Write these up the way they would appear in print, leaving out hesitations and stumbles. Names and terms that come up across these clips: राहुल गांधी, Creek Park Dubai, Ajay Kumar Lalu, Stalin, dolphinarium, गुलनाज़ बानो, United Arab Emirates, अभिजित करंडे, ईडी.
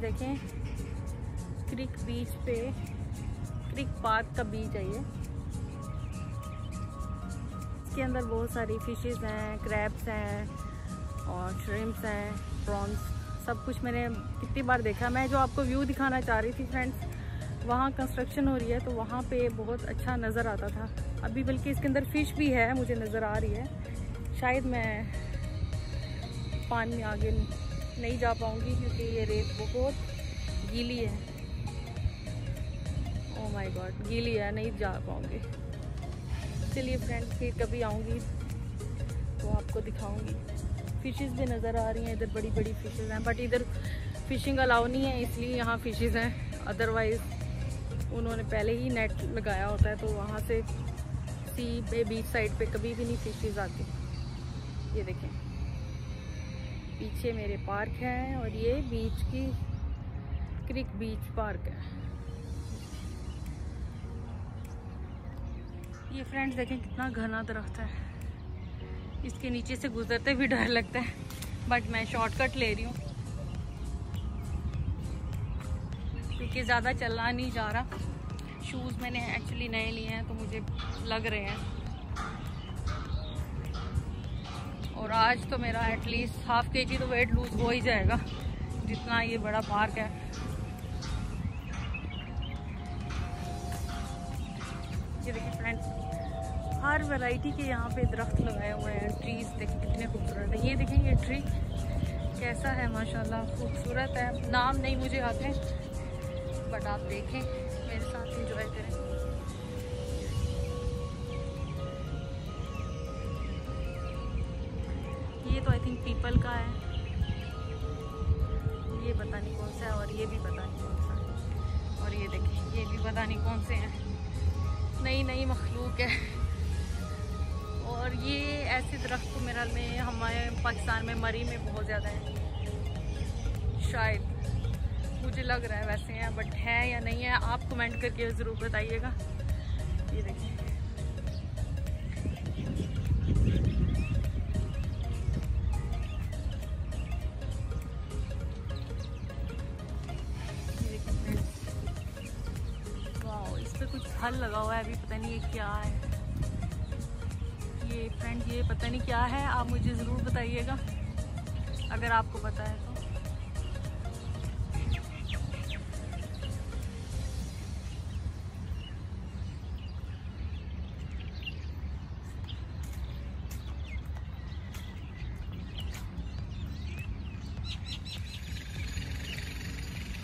देखें क्रिक बीच पे, क्रिक पार्क का बीच है ये। इसके अंदर बहुत सारी फिशेस हैं, क्रैब्स हैं और श्रिम्प्स हैं, प्रॉन्स, सब कुछ मैंने कितनी बार देखा। मैं जो आपको व्यू दिखाना चाह रही थी फ्रेंड्स, वहाँ कंस्ट्रक्शन हो रही है तो वहाँ पे बहुत अच्छा नज़र आता था। अभी बल्कि इसके अंदर फ़िश भी है, मुझे नज़र आ रही है। शायद मैं पानी में आगे नहीं जा पाऊँगी क्योंकि ये रेत बहुत गीली है। ओह माय गॉड, गीली है, नहीं जा पाऊँगी। चलिए फ्रेंड्स, फिर कभी आऊँगी तो आपको दिखाऊँगी। फ़िशेस भी नज़र आ रही हैं, इधर बड़ी बड़ी फ़िशेस हैं, बट इधर फ़िशिंग अलाउ नहीं है इसलिए यहाँ फ़िशेस हैं। अदरवाइज़ उन्होंने पहले ही नेट लगाया होता है तो वहाँ से सी पे, बीच साइड पे कभी भी नहीं फ़िशेस आती। ये देखें पीछे मेरे पार्क है और ये बीच की क्रिक बीच पार्क है। ये फ्रेंड्स देखें कितना घना दरख्त है, इसके नीचे से गुजरते भी डर लगता है, बट मैं शॉर्टकट ले रही हूँ क्योंकि ज़्यादा चलना नहीं जा रहा। शूज़ मैंने एक्चुअली नए लिए हैं तो मुझे लग रहे हैं, और आज तो मेरा एटलीस्ट हाफ केजी तो वेट लूज हो ही जाएगा जितना ये बड़ा पार्क है। ये देखिए फ्रेंड्स, हर वैरायटी के यहाँ पे दरख्त लगाए हुए हैं। ट्रीज देखिए कितने खूबसूरत है। ये देखें ये ट्री कैसा है, माशाल्लाह खूबसूरत है। नाम नहीं मुझे आते, बट आप देखें, मेरे साथ एंजॉय करें। ये तो आई थिंक पीपल का है, ये पता नहीं कौन सा है, और ये भी पता नहीं कौन सा है, और ये देखें ये भी पता नहीं कौन से हैं। नई नई मखलूक है। और ये ऐसे दरख्त तो मेरा में हमारे पाकिस्तान में मरी में बहुत ज़्यादा है शायद, मुझे लग रहा है वैसे हैं, बट है या नहीं है आप कमेंट करके ज़रूर बताइएगा। ये देखिए इस पर कुछ फल लगा हुआ है, अभी पता नहीं ये क्या है। ये फ्रेंड ये पता नहीं क्या है, आप मुझे ज़रूर बताइएगा अगर आपको पता है तो।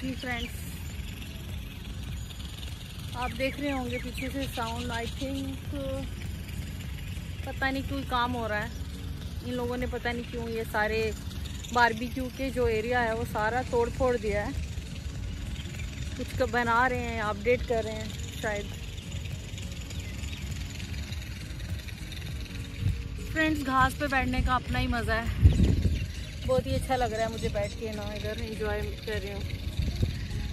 जी फ्रेंड्स, आप देख रहे होंगे पीछे से साउंड, आई थिंक पता नहीं क्यों काम हो रहा है। इन लोगों ने पता नहीं क्यों ये सारे बारबेक्यू के जो एरिया है वो सारा तोड़ फोड़ दिया है। कुछ का बना रहे हैं, अपडेट कर रहे हैं शायद। फ्रेंड्स घास पे बैठने का अपना ही मज़ा है, बहुत ही अच्छा लग रहा है मुझे बैठ के ना, इधर एंजॉय कर रही हूँ।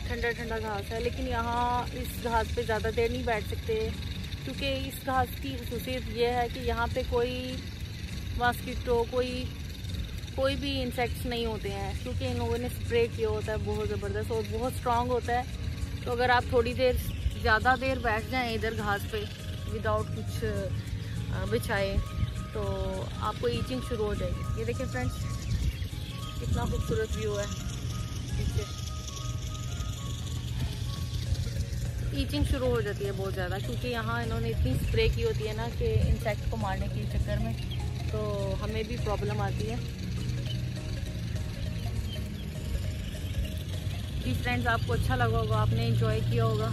ठंडा ठंडा घास है, लेकिन यहाँ इस घास पे ज़्यादा देर नहीं बैठ सकते क्योंकि इस घास की खसूसियत यह है कि यहाँ पे कोई मॉस्किटो कोई भी इंसेक्ट्स नहीं होते हैं क्योंकि इन लोगों ने स्प्रे किया होता है बहुत ज़बरदस्त और बहुत स्ट्रांग होता है। तो अगर आप थोड़ी देर ज़्यादा देर बैठ जाएं इधर घास पे विदाउट कुछ बिछाए तो आपको ईचिंग शुरू हो जाएगी। ये देखिए फ्रेंड्स कितना खूबसूरत व्यू है, ईचिंग शुरू हो जाती है बहुत ज़्यादा क्योंकि यहाँ इन्होंने इतनी स्प्रे की होती है ना कि इंसेक्ट को मारने के चक्कर में, तो हमें भी प्रॉब्लम आती है। जी फ्रेंड्स, आपको अच्छा लगा होगा, आपने एंजॉय किया होगा।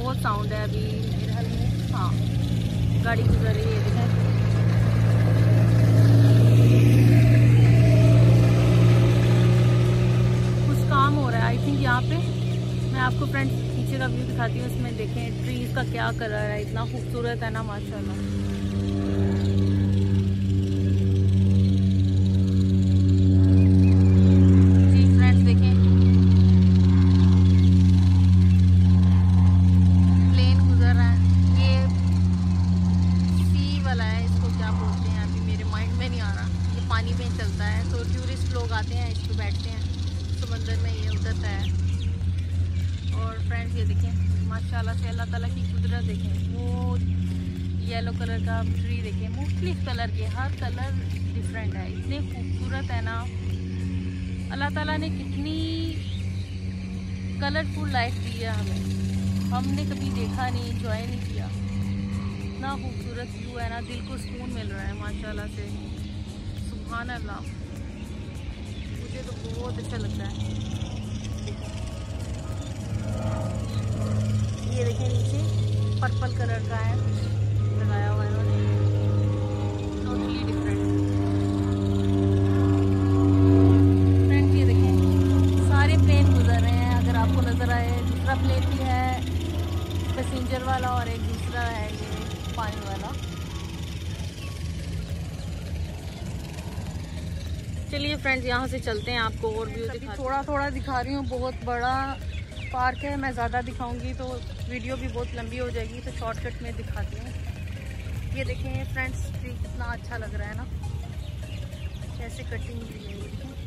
बहुत साउंड है अभी मेरे हाल में, हाँ गाड़ी गुजर रही है। देखा यहाँ पे मैं आपको फ्रेंड्स पीछे का व्यू दिखाती हूँ, उसमें देखें ट्रीज का क्या कलर है, इतना खूबसूरत है ना माशाल्लाह। जी फ्रेंड्स देखें प्लेन गुजर रहा है, ये सी वाला है, इसको क्या बोलते हैं अभी मेरे माइंड में नहीं आ रहा। ये पानी में चलता है, तो टूरिस्ट लोग आते हैं, इसको बैठते हैं, समंदर में ये उतरता है। और फ्रेंड्स ये देखें माशाल्लाह से अल्लाह ताला की कुदरत देखें, वो येलो कलर का ट्री देखें, मुख्तलिफ कलर के, हर कलर डिफरेंट है, इतने खूबसूरत है ना। अल्लाह ताला ने कितनी कलरफुल लाइफ दी है हमें, हमने कभी देखा नहीं, इंजॉय नहीं किया। इतना खूबसूरत व्यू है ना, दिल को सुकून मिल रहा है माशाल्लाह से, सुभान अल्लाह। मुझे तो बहुत अच्छा लगता है। ये देखिए नीचे पर्पल कलर का है लगाया हुआ इन्होंने, टोटली डिफरेंट। फ्रेंड्स ये देखें सारे प्लेन गुजर रहे हैं, अगर आपको नज़र आए, दूसरा प्लेन भी है पैसेंजर वाला और एक दूसरा है ये पानी वाला। चलिए फ्रेंड्स यहाँ से चलते हैं, आपको और व्यू दिखा, थोड़ा थोड़ा दिखा रही हूँ। बहुत बड़ा पार्क है, मैं ज़्यादा दिखाऊंगी तो वीडियो भी बहुत लंबी हो जाएगी, तो शॉर्टकट में दिखाती हूँ। ये देखें फ्रेंड्स ट्री कितना अच्छा लग रहा है ना, कैसे कटिंग की है,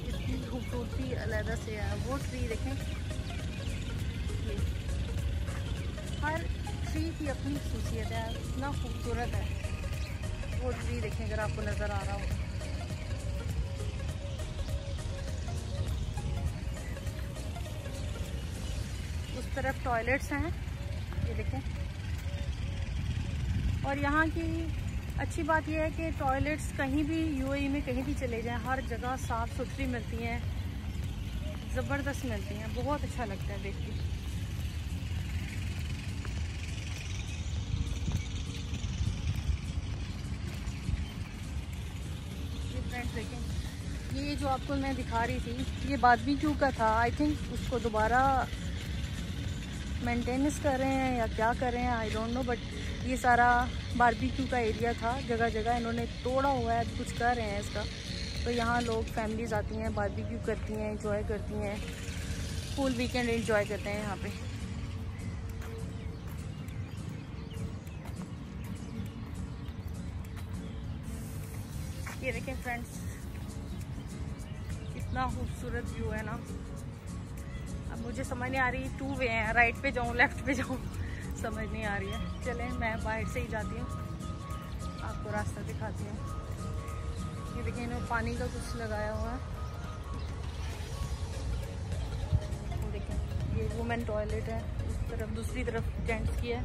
कितनी खूबसूरती अलहदा से है। वो ट्री देखें, हर ट्री की अपनी खूबसूरत है, इतना खूबसूरत है। वो ट्री देखें अगर आपको नज़र आ रहा हो, उस तरफ टॉयलेट्स हैं ये देखें। और यहाँ की अच्छी बात यह है कि टॉयलेट्स कहीं भी यूएई में कहीं भी चले जाएं, हर जगह साफ़ सुथरी मिलती हैं, ज़बरदस्त मिलती हैं, बहुत अच्छा लगता है देख के। ये जो आपको मैं दिखा रही थी ये बारबेक्यू का था, आई थिंक उसको दोबारा मेंटेनेंस कर रहे हैं या क्या कर रहे हैं, आई डोंट नो, बट ये सारा बारबेक्यू का एरिया था, जगह जगह इन्होंने तोड़ा हुआ है, कुछ कर रहे हैं इसका। तो यहाँ लोग फैमिलीज आती हैं, बारबेक्यू करती हैं, एंजॉय करती हैं, फुल वीकेंड एंजॉय करते हैं यहाँ पे। ये देखें फ्रेंड्स इतना खूबसूरत व्यू है ना। अब मुझे समझ नहीं आ रही टू वे हैं, राइट पे जाऊँ लेफ्ट पे जाऊँ, समझ नहीं आ रही है। चलें मैं बाहर से ही जाती हूँ, आपको रास्ता दिखाती हूँ। ये देखिए इन्होंने पानी का कुछ लगाया हुआ है, वो देखें ये वुमेन टॉयलेट है, उस तरफ दूसरी तरफ जेंट्स की है।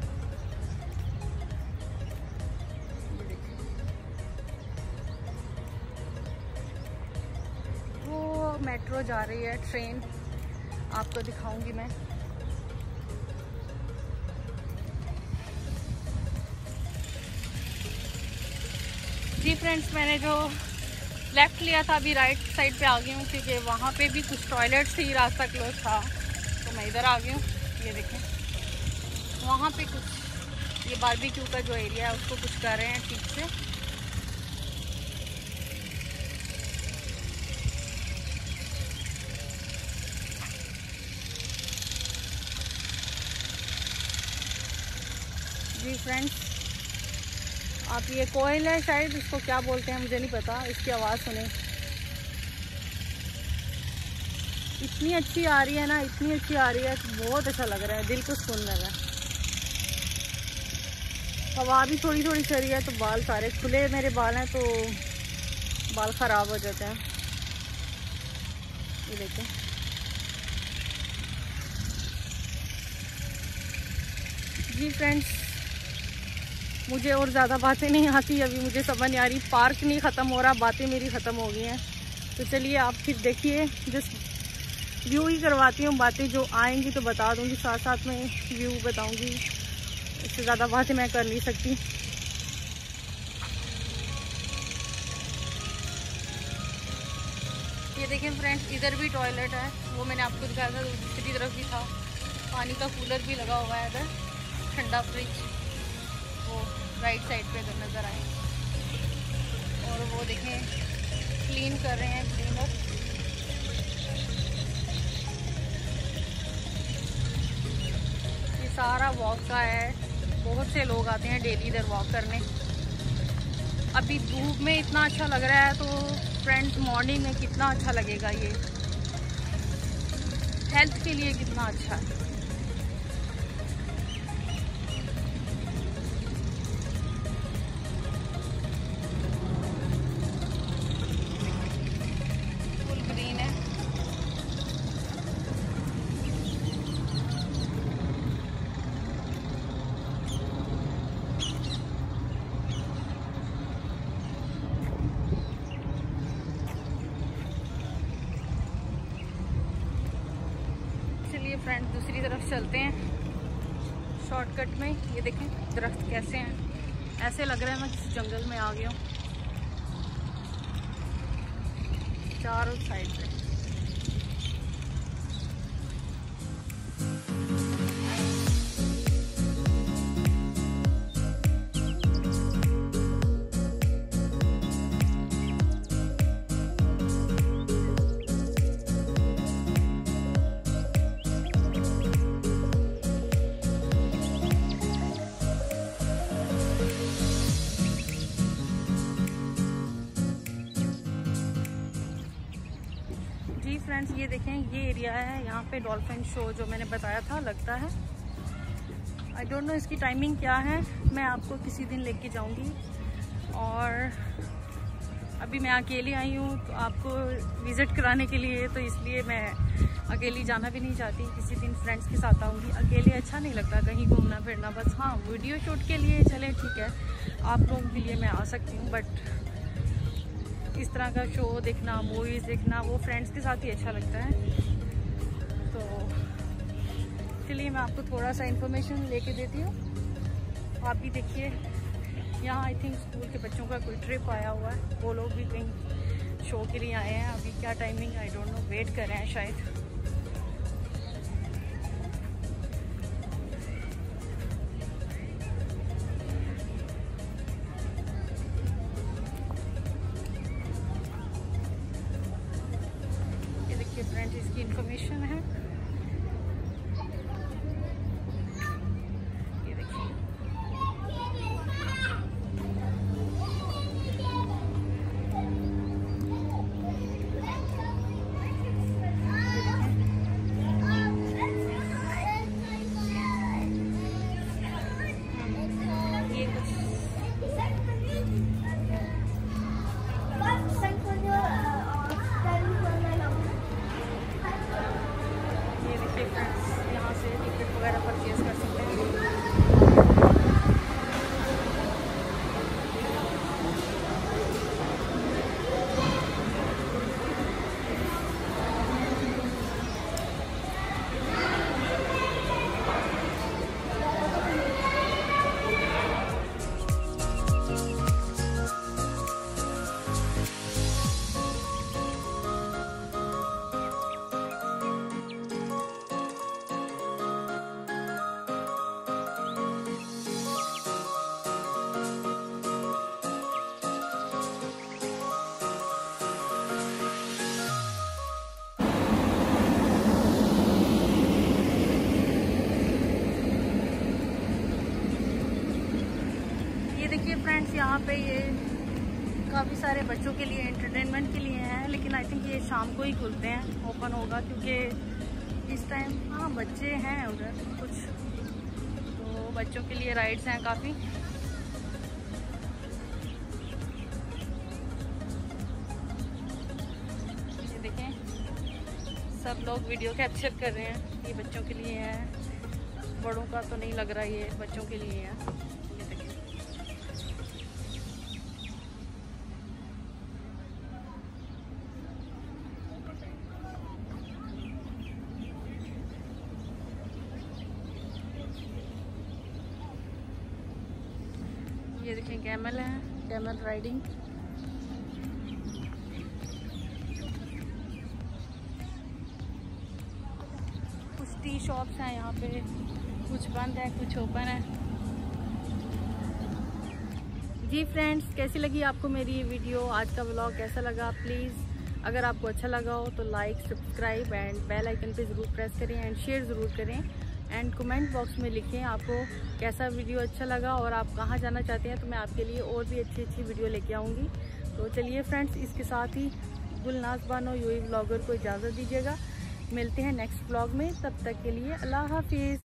मेट्रो जा रही है, ट्रेन आपको दिखाऊंगी मैं। जी फ्रेंड्स मैंने जो लेफ्ट लिया था अभी राइट साइड पे आ गई हूँ, क्योंकि वहाँ पे भी कुछ टॉयलेट्स थी, रास्ता क्लोज था, तो मैं इधर आ गई हूँ। ये देखें वहाँ पे कुछ ये बारबेक्यू का जो एरिया है उसको कुछ कर रहे हैं ठीक से। जी फ्रेंड्स आप ये कोयल है शायद, इसको क्या बोलते हैं मुझे नहीं पता, इसकी आवाज़ सुने, इतनी अच्छी आ रही है ना, इतनी अच्छी आ रही है, बहुत अच्छा लग रहा है, दिल को सुकून मिल रहा है। हवा भी थोड़ी थोड़ी चली है, तो बाल सारे खुले मेरे बाल हैं, तो बाल ख़राब हो जाते हैं। ये देखें जी फ्रेंड्स मुझे और ज़्यादा बातें नहीं आती, अभी मुझे समझ नहीं आ रही, पार्क नहीं ख़त्म हो रहा, बातें मेरी ख़त्म हो गई हैं। तो चलिए आप फिर देखिए, जस्ट व्यू ही करवाती हूँ, बातें जो आएंगी तो बता दूँगी, साथ साथ में व्यू बताऊँगी, इससे ज़्यादा बातें मैं कर नहीं सकती। ये देखें फ्रेंड्स इधर भी टॉयलेट है, वो मैंने आपको दिखाया था, दूसरी तरफ भी था, पानी का कूलर भी लगा हुआ है, इधर ठंडा फ्रिज, वो राइट साइड पे इधर नज़र आए। और वो देखें क्लीन कर रहे हैं, क्लीनर। ये सारा वॉक का है, बहुत से लोग आते हैं डेली इधर वॉक करने। अभी धूप में इतना अच्छा लग रहा है, तो फ्रेंड्स मॉर्निंग में कितना अच्छा लगेगा, ये हेल्थ के लिए कितना अच्छा है। फ्रेंड दूसरी तरफ चलते हैं शॉर्टकट में। ये देखें दरख्त कैसे हैं, ऐसे लग रहा है मैं किसी जंगल में आ गया हूँ चारों साइड पे। फ्रेंड्स ये देखें ये एरिया है, यहाँ पे डॉल्फिन शो जो मैंने बताया था लगता है। आई डोंट नो इसकी टाइमिंग क्या है, मैं आपको किसी दिन लेके जाऊँगी। और अभी मैं अकेली आई हूँ तो आपको विज़िट कराने के लिए, तो इसलिए मैं अकेली जाना भी नहीं चाहती। किसी दिन फ्रेंड्स के साथ आऊँगी, अकेले अच्छा नहीं लगता कहीं घूमना फिरना। बस हाँ वीडियो शूट के लिए चले ठीक है, आप लोगों के लिए मैं आ सकती हूँ, बट इस तरह का शो देखना मूवीज़ देखना वो फ्रेंड्स के साथ ही अच्छा लगता है। तो चलिए मैं आपको थोड़ा सा इन्फॉर्मेशन लेके देती हूँ, आप भी देखिए। यहाँ आई थिंक स्कूल के बच्चों का कोई ट्रिप आया हुआ है, वो लोग भी कहीं शो के लिए आए हैं। अभी क्या timing I don't know, wait कर रहे हैं शायद। फ्रेंड इसकी इंफॉर्मेशन है, ये देखिए। फ्रेंड्स यहाँ पे ये काफ़ी सारे बच्चों के लिए एंटरटेनमेंट के लिए हैं, लेकिन आई थिंक ये शाम को ही खुलते हैं, ओपन होगा क्योंकि इस टाइम हाँ बच्चे हैं उधर कुछ, तो बच्चों के लिए राइड्स हैं काफ़ी। ये देखें सब लोग वीडियो कैप्चर कर रहे हैं, ये बच्चों के लिए है, बड़ों का तो नहीं लग रहा, ये बच्चों के लिए है। ये देखें कैमल है, कैमल राइडिंग। कुछ टी शॉप्स हैं यहाँ पे, कुछ बंद है कुछ ओपन है। जी फ्रेंड्स कैसी लगी आपको मेरी ये वीडियो, आज का व्लॉग कैसा लगा? प्लीज़ अगर आपको अच्छा लगा हो तो like subscribe and bell icon पे ज़रूर प्रेस करें एंड शेयर ज़रूर करें एंड कमेंट बॉक्स में लिखें आपको कैसा वीडियो अच्छा लगा और आप कहाँ जाना चाहते हैं, तो मैं आपके लिए और भी अच्छी अच्छी वीडियो लेके आऊँगी। तो चलिए फ्रेंड्स, इसके साथ ही गुलनाज़ बानो यूएई व्लॉगर को इजाज़त दीजिएगा। मिलते हैं नेक्स्ट व्लॉग में, तब तक के लिए अल्लाह हाफिज़।